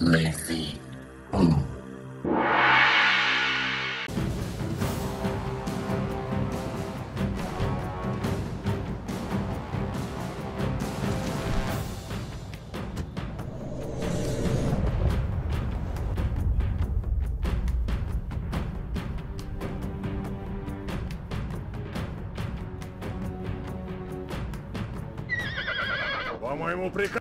Messi 1. По моему приказу.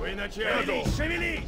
Вы начали! Шевели!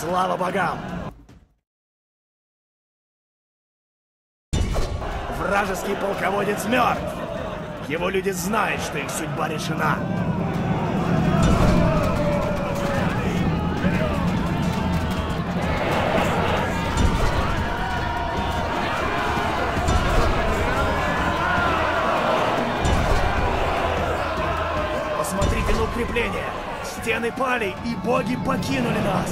Слава богам! Вражеский полководец мертв! Его люди знают, что их судьба решена! Посмотрите на укрепление! Стены пали, и боги покинули нас!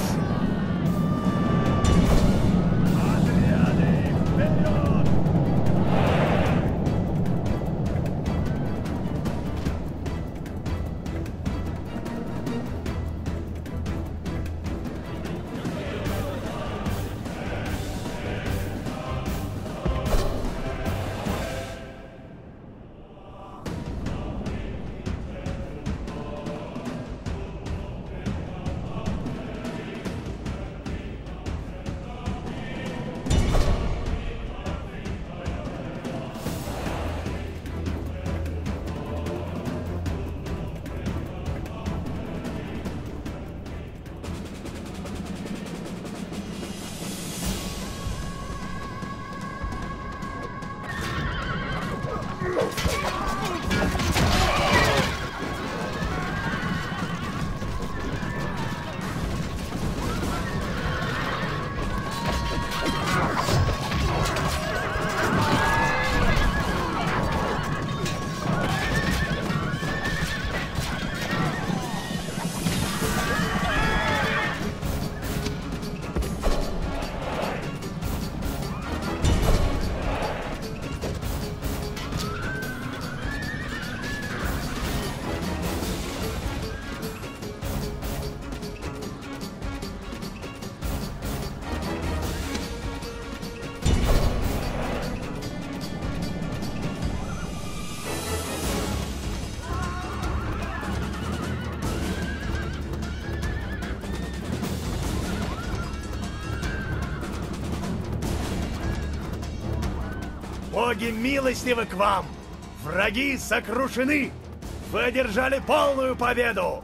Боги милостивы к вам! Враги сокрушены! Вы одержали полную победу!